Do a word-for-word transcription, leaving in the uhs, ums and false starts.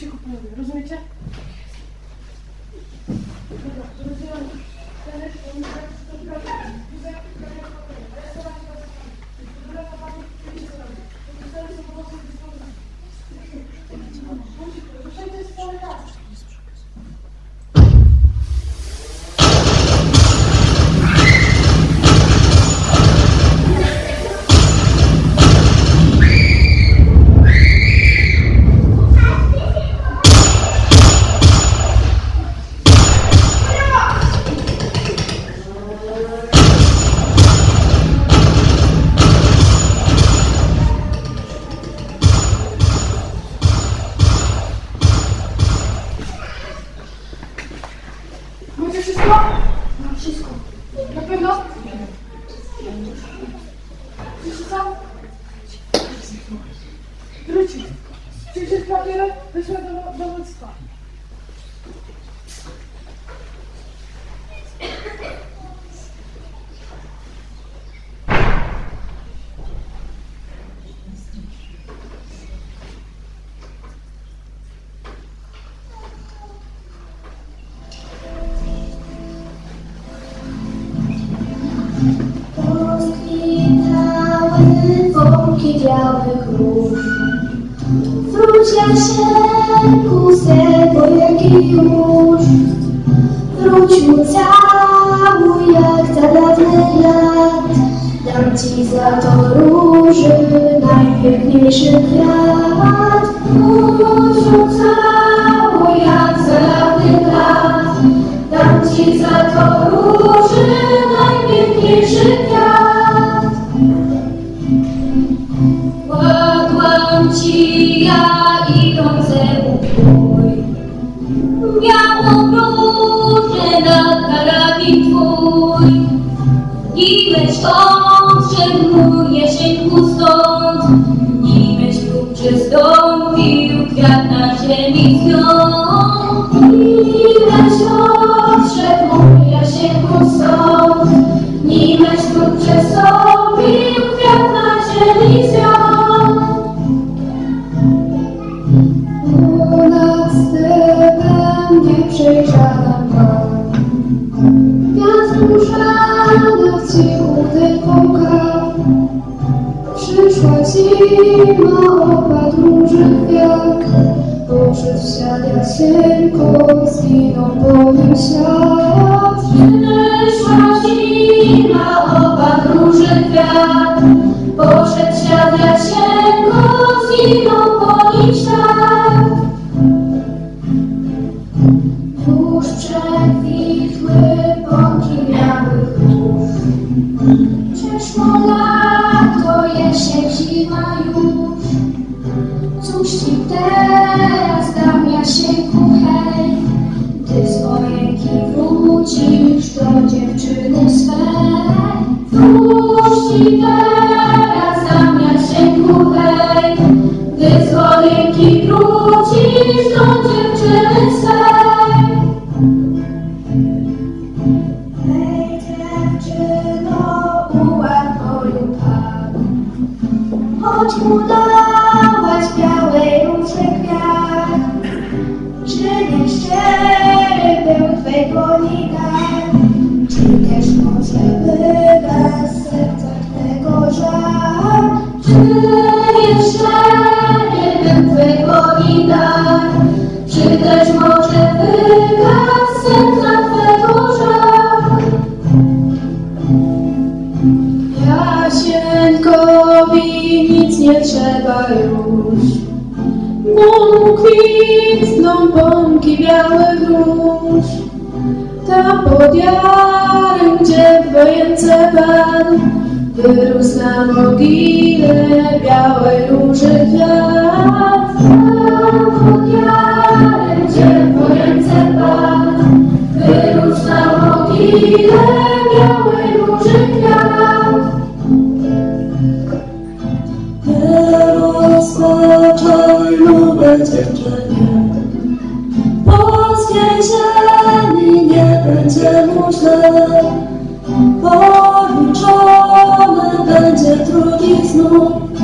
życie kupujemy, rozumiecie? Dobra, rozumiem. Policzone będzie trudnych snów,